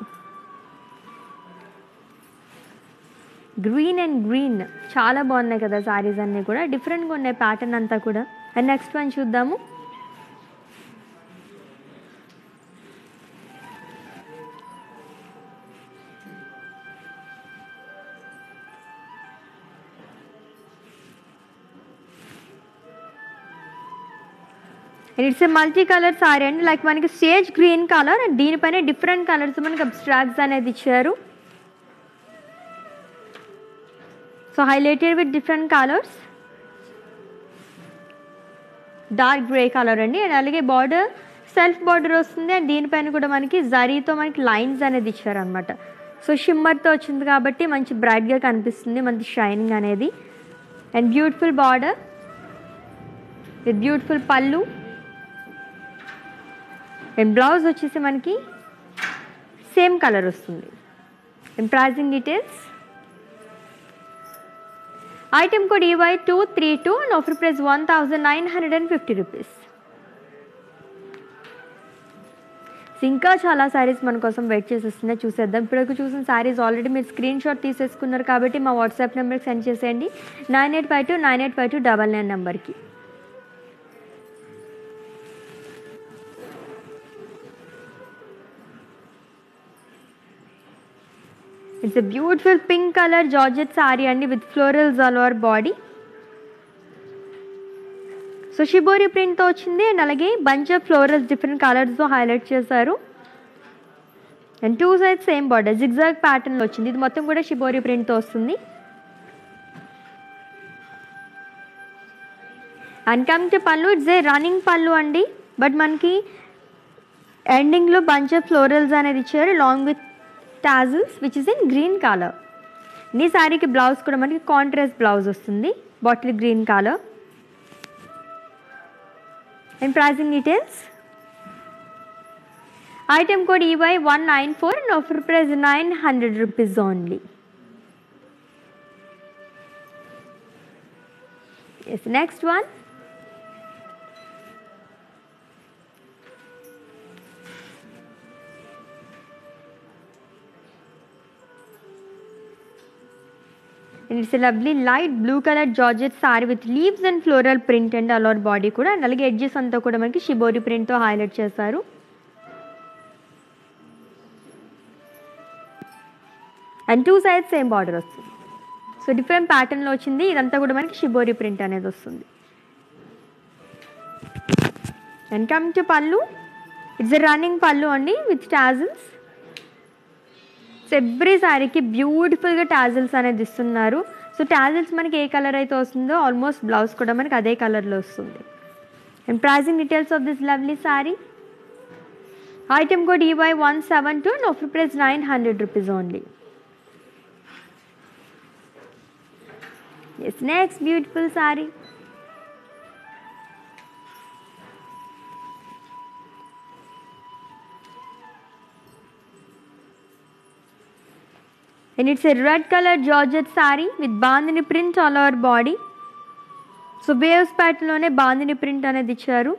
Green and green chala baagunnai kada sarees anni kuda different ga unnai pattern anta kuda. And next one chuddamu. And it's a multi-color saree and like manaki sage green color and deenipane different colors manaki abstracts anedi icharu. So highlighted with different colors. Dark grey color andi and alage border self border vastundi and deenipane kuda manaki zari tho manaki lines anedi icharu anamata. So shimmer tho ochindi kabatti manchi bright ga kanipistundi manchi shining anedi and beautiful border with beautiful pallu. And blouse vachesi manaki same color vastundi. And pricing details. Item code E Y two three two and offer price one thousand nine hundred fifty rupees. ఇంకా చాలా సారీస్ మన కోసం wait చేసేస్తున్నాయి చూసేద్దాం. ఇప్పటికి చూసిన sarees already మీరు screenshot తీసేసుకున్నారు కాబట్టి మా వాట్సాప్ నెంబర్కి సెండ్ చేసేయండి nine eight five two nine eight five two double nine నెంబర్కి. It's a beautiful pink color Georgette saree and with florals all over body. So shibori print tho ochindi and alage bunch of florals different colors tho highlight chesaru. And two sides same border zigzag pattern lo ochindi. Idi mottham kuda shibori print tho ostundi. And coming to pallu, it's a running pallu andi but manaki ending lo bunch of florals anedi icharu along with tassels which is in green color. నీ సారీకి blouse కూడా మనకి contrast blouse వస్తుంది bottle green colour. And pricing details. Item code E Y one nine four and offer price nine hundred rupees only. Yes, next one. And it's a lovely light blue color Georgette saree with leaves and floral print and all over body kuda and alage edges anta kuda manaki shibori print tho highlight chesaru. And two sides same border vastundi. So different pattern lo ochindi idantha kuda manaki shibori print anedi vastundi. And come to pallu. It's a running pallu only with tassels. So every saree ki beautiful ga tassels anedi istunnaru. So tassels manaki e color aithe ostundo almost blouse kuda manaki ade color lo ostundi. And pricing details of this lovely saree. Item code E Y one seven two and offer price nine hundred rupees only. Yes, next beautiful saree. And it's a red color Georgette saree with bandhani print all over body. So waves pattern lone bandhani print అనేది ఇచ్చారు.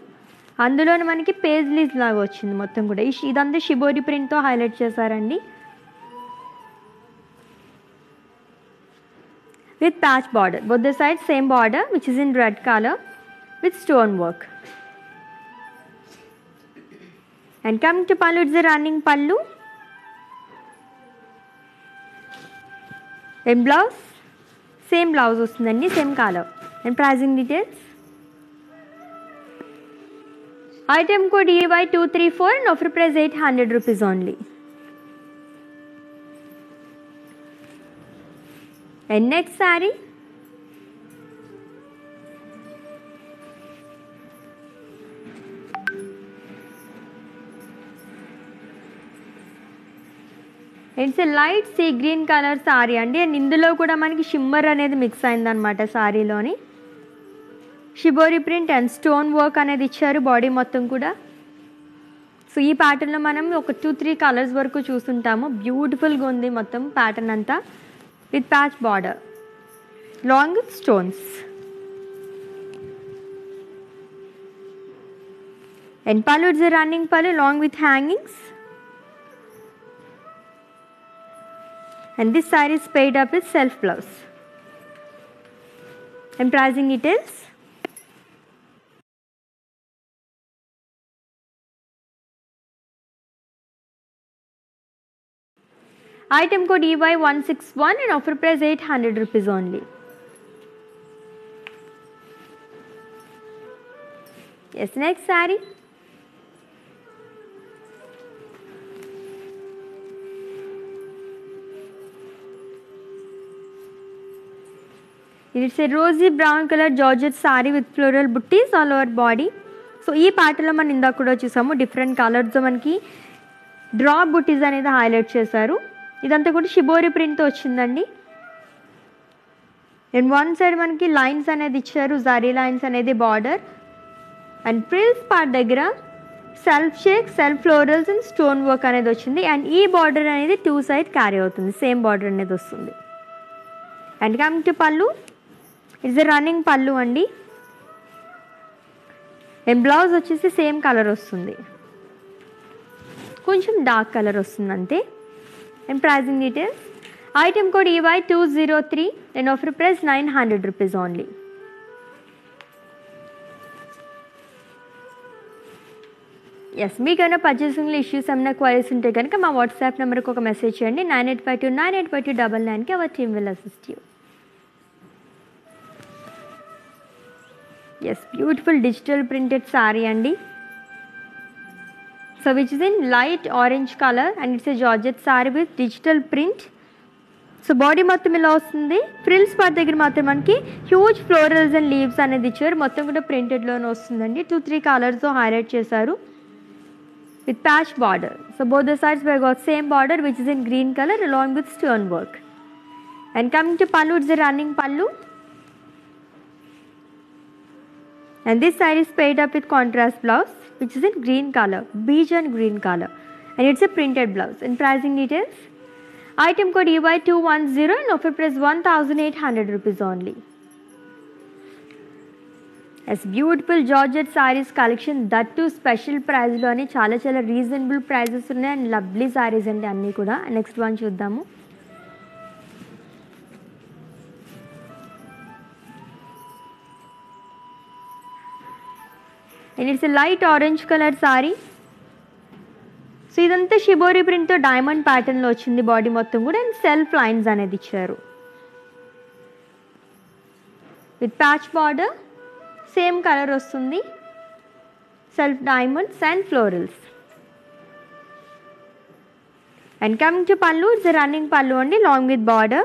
అందులోనే మనకి paisleys లాగా వచ్చింది మొత్తం కూడా. ఇదంతా shibori print తో హైలైట్ చేశారండి. With patch border, both the sides same border which is in red color with stone work. And coming to pallu, it's a running pallu. And blouse, same blouse వస్తుందండి, same color. And pricing details. Item code E Y two three four and offer price eight hundred rupees only. And next saree. It's a light sea green color saree అండి. And ఇందులో కూడా మనకి shimmer అనేది mix అయిందనమాట సారీలోని. Shibori print and stone work అనేది ఇచ్చారు body మొత్తం కూడా. సో ఈ ప్యాటర్న్లో మనం ఒక టూ త్రీ కలర్స్ వరకు చూస్తుంటాము. బ్యూటిఫుల్గా ఉంది మొత్తం ప్యాటర్న్ అంతా with patch border long with stones. And pallu it's a running pallu long with hangings. And this saree is paid up with self blouse. And pricing details. Item code E Y one six one and offer price eight hundred rupees only. Yes, next saree. It's a rosy brown color Georgette saree with floral buttis all over body. So, this pattern lo man inda kuda chusamu different colors tho manaki drop buttis anedi highlight chesaru. Idantha kuda shibori print tho ochindandi. And one side manaki lines anedi icharu, zari lines anedi border. And frills part daggara self shake, self florals and stone work anedi ochindi. And ee border anedi two side carry avutundi, same border anedi ostundi. And coming to pallu. It's a running pallu andi. And blouse vachesi same color ostundi, koncham dark color ostundi ante. And pricing details. Item code E Y two zero three and offer price nine hundred rupees only. Yes, మీకు ఏమైనా పర్చేసింగ్లో issues ఏమైనా queries ఉంటే కనుక మా WhatsApp నెంబర్కి ఒక message చేయండి. Nine eight five two nine eight five two double నైన్కి our team will assist you. Yes, beautiful digital printed saree andi. So which is in light orange color and it's a Georgette saree with digital print. So body mattum ila ostundi. Frills part daggara matram manaki huge florals and leaves anedi icharu. Mottam kuda printed lo ostundandi. Two three colors tho highlight chesaru with patch border. So both the sides we got same border which is in green color along with stone work. And coming to pallu, it's a running pallu. And this saree is paired up with contrast blouse which is in green color, beige and green color. And it's a printed blouse. And pricing details. Item code E Y two one zero and offer price one thousand eight hundred rupees only. As beautiful Georgette sarees collection, that too special price lo ani chala chala reasonable prices unnayi and lovely sarees ante anni kuda. Next one chuddamu. And it's a light orange color saree. So idantha shibori print tho diamond pattern lo ochindi body mottham kuda and self lines anedi icharu with patch border, same color ostundi. self diamonds and florals. And coming to pallu, it's a running pallu only, long with border.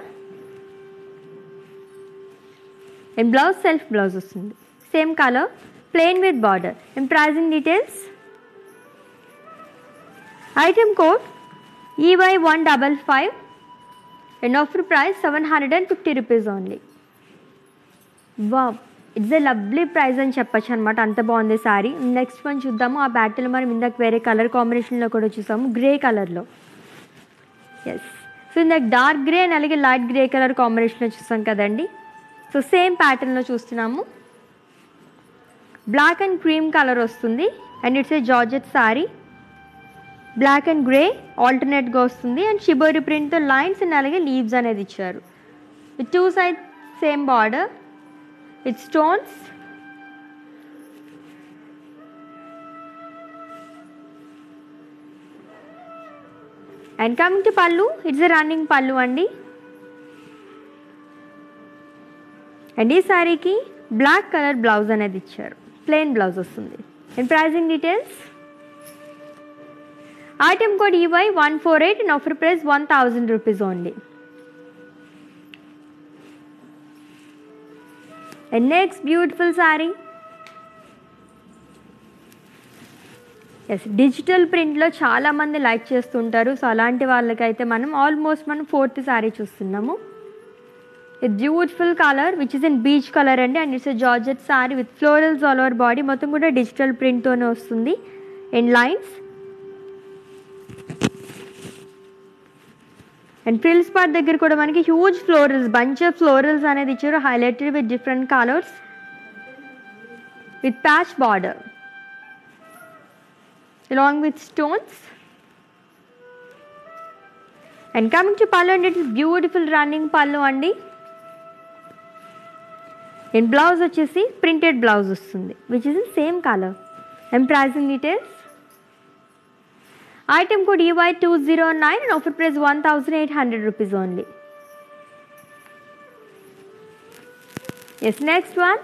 And blouse, self blouse usundi. Same color, plain with border. And pricing details. Item code E Y one five five and offer price seven hundred fifty rupees only. Wow, it's a lovely price and chepachu anamata, anta bagundi saree. Next one chuddamu, aa battle manam indaka vere color combination lo kuda chusamu, grey color lo. Yes, so in that dark grey and alage light grey color combination lo chusam kadandi. So same pattern lo chustunamu. Black and cream color vastundi and it's a Georgette saree. Black and grey alternate ga vastundi and shibori print tho lines and alage leaves anedi icharu. With two sides same border. It's stones. And coming to pallu, it's a running pallu andi. And this saree ki black color blouse anedi icharu, plain blouse vastundi. And pricing details. Item code E Y one four eight and offer price one thousand rupees only. And next beautiful saree. Yes, digital print lo chaala mandi like chestuntaru. So alanti vallakaithe manam almost manam fourth saree chustunnamo. A beautiful color which is in beach color andi and it's a Georgette saree with florals all over body. Mottham kuda digital print tone vastundi in lines. And frills part దగ్గర కూడా మనకి huge florals bunch of florals అనేది ఇచ్చారు, highlighted with different colours with patch border along with stones. And coming to pallu and it is beautiful running pallu andi. In blouse వచ్చేసి printed blouse వస్తుంది which is in same color. And pricing details. Item code E Y two zero nine and offer price one thousand eight hundred rupees only. Yes, next one.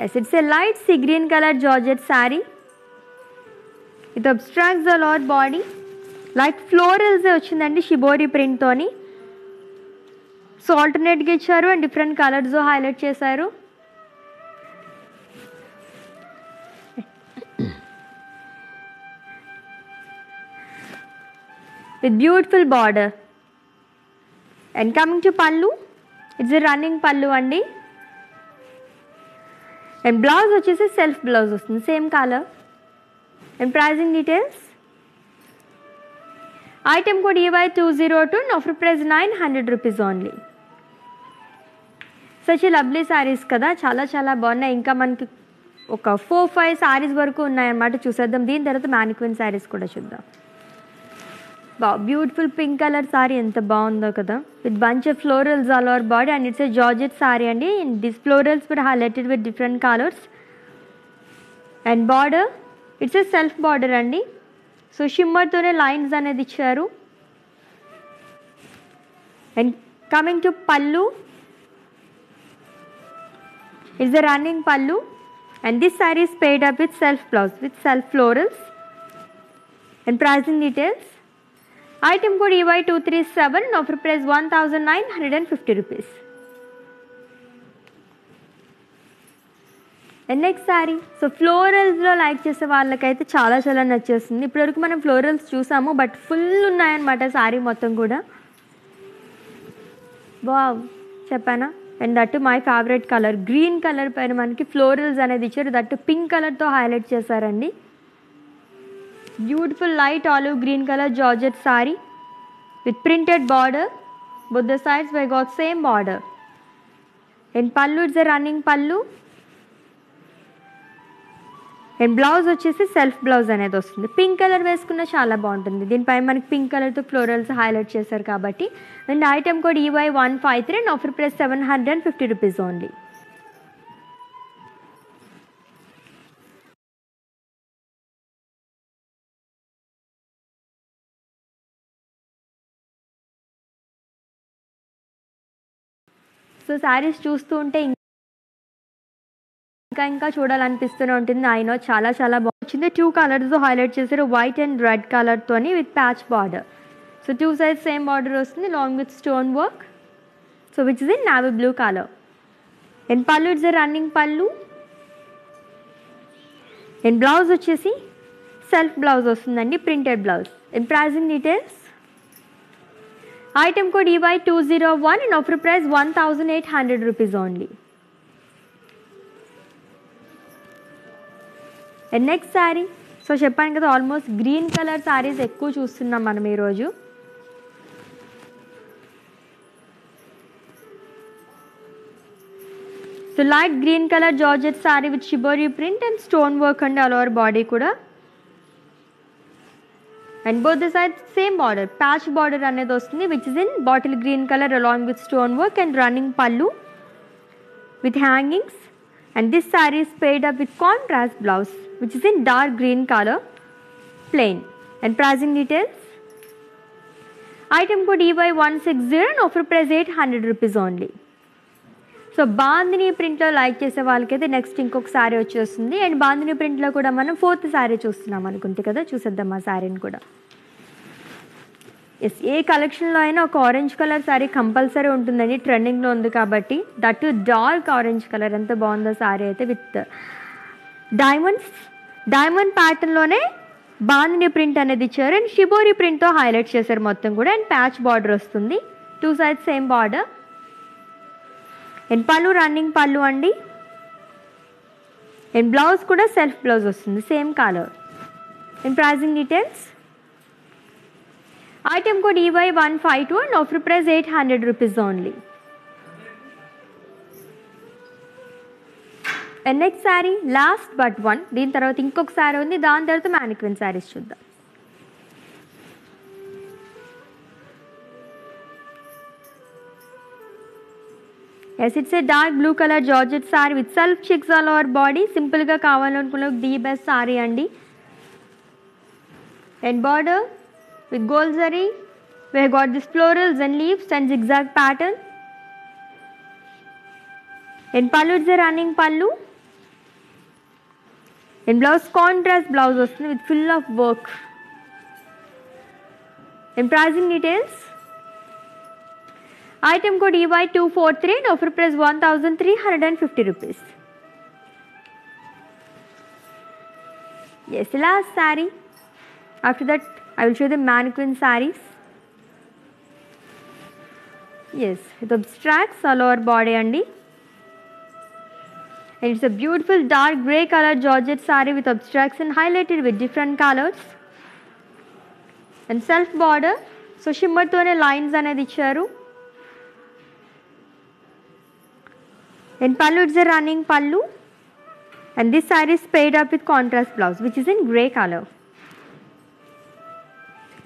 Yes, it's a light sea green color Georgette saree. It obstructs the lower body. Like florals ochindandi shibori print toni. So alternate ga icharu and different colors lo highlight chesaru. With beautiful border. And coming to pallu, it's a running pallu andi. And blouse vachese self blouse vastundi, same color. And pricing details. Item code E Y two zero two and offer price nine hundred rupees only. Such a lovely sarees kada, chala chala bonna. Inka manaki oka four five sarees varaku unnai anamata. Chuseddam deen tarvata mannequin sarees kuda chuddam. Wow, beautiful pink color saree, enta bagundo kada, with bunch of florals all over body and it's a Georgette saree andi. And these florals were highlighted with different colors. And border, it's a self border andi. So shimmer tone lines anedi icharu. And coming to pallu, it's a running pallu and this saree is paired up with self blouse with self florals. And pricing details. Item code E Y two three seven and offer price one thousand nine hundred fifty rupees. And next saree. So florals lo like chese vallakaithe chala chala nachestundi. Ippudu varaku manam florals chusamu but full unnai anamata saree mottham kuda. Wow, cheppana. And that my favorite color green color paina manaki florals anedi icharu, that pink color tho highlight chesarandi. Beautiful light olive green color Georgette saree with printed border. Both the sides were got same border. In pallu it's a running pallu. And blouse vachese self blouse anedi vastundi. Pink color veskunna chaala baaguntundi. Deenpai manaki pink color tho florals highlight chesaru kabatti. And item code E Y one five three and offer price seven hundred fifty rupees only. So saris చూస్తూ ఉంటే ఇంకా ఇంకా చూడాలనిపిస్తూనే ఉంటుంది. I know చాలా చాలా బాగుంది. Two colours highlight చేశారు, white and red కలర్తో with patch border. So two సైజ్ సేమ్ బార్డర్ వస్తుంది, long with stone work, so which is in navy blue colour. And pallu it's a running pallu. And blouse వచ్చేసి self blouse వస్తుందండి, printed blouse. And pricing details, item code E Y two zero one and offer price one thousand eight hundred rupees only. And next saree, so చెప్పాను కదా almost green colour saris ఎక్కువ చూస్తున్నాం మనం ఈరోజు. So light green colour georgette sari with shibori print and stone work and all over body కూడా. And both the side same border, patch border అనేది వస్తుంది, which is in bottle green colour along with stone work. And running pallu with hangings. And this saree is paired up with contrast blouse which is in dark green color, plain. And pricing details, item code E Y one six zero and offer price eight hundred rupees only. So bandhani print lo like chese valkete next inkoka saree vachestundi. And bandhani print lo kuda manam fourth saree chustunnam anukunte kada, chuseddam aa saree ni kuda. Yes, ee collection lo aina oka orange color saree compulsory untundandi, trending lo undi kabatti. That too dark orange color, anta baagundi saree aithe with diamonds, diamond ప్యాటర్న్లోనే bandhani print అనేది ఇచ్చారు. And shibori ప్రింట్తో highlight చేశారు మొత్తం కూడా. And patch border వస్తుంది, two sides same border. And pallu running pallu అండి. And blouse కూడా సెల్ఫ్ బ్లౌజ్ వస్తుంది, same colour. And pricing details, item code E Y one five two and offer price eight hundred rupees only. And next sari last but one, దీని తర్వాత ఇంకొక శారీ ఉంది, దాని తర్వాత mannequin sarees చూద్దాం. Yes, it's a dark blue colour georgette sari with self checks all over body. సింపుల్గా కావాలనుకున్న the best saree అండి. And border with gold zari, we have got this florals and leaves and zigzag pattern. And pallu it's a running pallu. And blouse contrast blouse వస్తుంది with full of work. And pricing details, item code E Y two four three and offer price one thousand three hundred and fifty rupees. Yes, last saree. After that I will show the mannequin sarees. Yes, with abstracts all over body అండి. And it's a beautiful dark grey color georgette saree with abstracts and highlighted with different colors. And self border, so shimmer tone lines anedi icharu. And pallu is a running pallu. And this saree is paired up with contrast blouse, which is in grey color.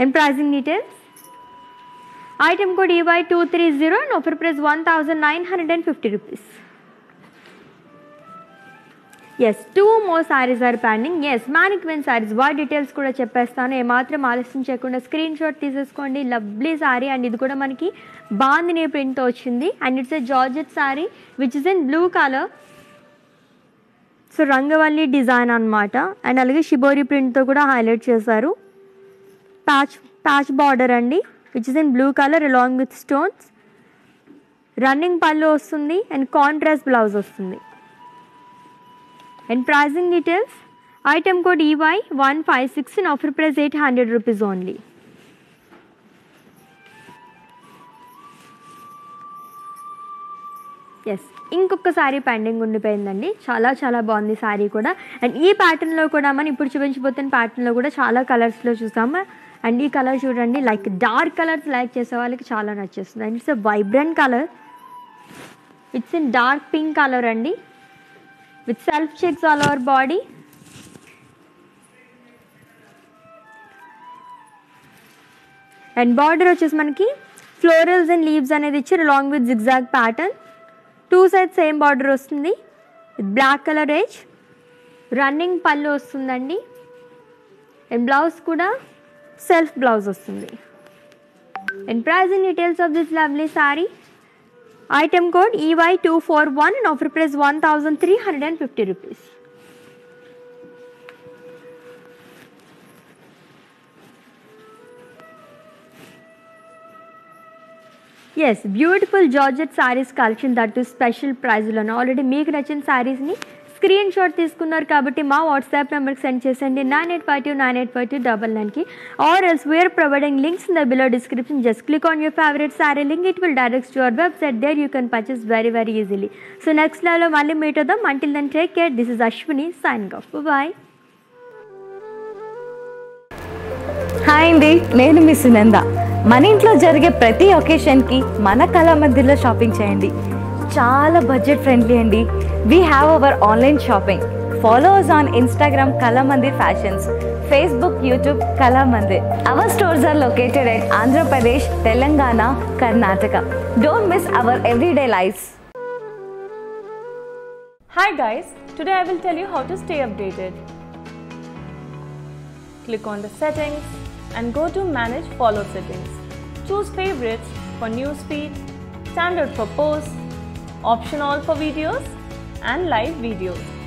And pricing details, item code E Y two three zero and offer price one thousand nine hundred fifty rupees. Yes, two more sarees are pending. Yes, mannequin sarees వాటి details కూడా చెప్పేస్తాను, ఏమాత్రం ఆలస్యం చేయకుండా screen shot తీసేసుకోండి. Lovely saree and ఇది కూడా మనకి బాందిని ప్రింట్తో వచ్చింది. And it's a georgette saree which is in blue colour, so Rangavalli design అనమాట. అండ్ అలాగే షిబోరి ప్రింట్తో కూడా హైలైట్ చేశారు. ప్యాచ్ ప్యాచ్ బార్డర్ అండి, which is in blue colour along with stones. Running pallu వస్తుంది అండ్ కాంట్రాస్ట్ బ్లౌజ్ వస్తుంది. And pricing details, item code E Y one five six and offer price eight hundred rupees only. Yes, ఇంకొక saree pending ఉండిపోయిందండి, చాలా చాలా బాగుంది శారీ కూడా. And ఈ ప్యాటర్న్లో కూడా మనం ఇప్పుడు చూపించబోతున్న ప్యాటర్న్లో కూడా చాలా కలర్స్లో చూసాము. అండ్ ఈ కలర్ చూడండి, లైక్ డార్క్ కలర్స్ లైక్ చేసే వాళ్ళకి చాలా నచ్చేస్తుంది. And it's a vibrant colour, it's in dark pink colour అండి, with self checks all over body. And border వచ్చేసి మనకి ఫ్లోరల్స్ అండ్ లీవ్స్ అనేది ఇచ్చారు along with zigzag pattern. Two side same border వస్తుంది with black colour edge. Running pallu వస్తుందండి. And blouse కూడా self blouse వస్తుంది. And price and details of this lovely saree, Item code E Y two four one and offer price one thousand three hundred fifty rupees. Yes, beautiful Georgette sarees collection that is special price. Already make nachin sarees ni screenshot తీసుకున్నారు కాబట్టి మా WhatsApp number ki send chesandi nine eight five two nine eight five two nine nine ki, or else we are providing links in the below description. Just click on your favorite saree link, it will direct to our website. There you can purchase very very easily. So next level malli meet them. Until then, take care. This is Ashwini signing off. Bye bye. Hi andi, nenu Miss Nanda. Mana intlo jarige prati occasion ki mana Kalamandir lo shopping cheyandi. Chala budget friendly andi. We have our online shopping. Follow us on Instagram Kalamandir Fashions, Facebook, YouTube Kalamandir. Our stores are located at Andhra Pradesh, Telangana, Karnataka. Don't miss our everyday lives. Hi guys, today I will tell you how to stay updated. Click on the settings and go to manage follow settings. Choose favorites for newsfeed, standard for posts, optional for videos and live videos.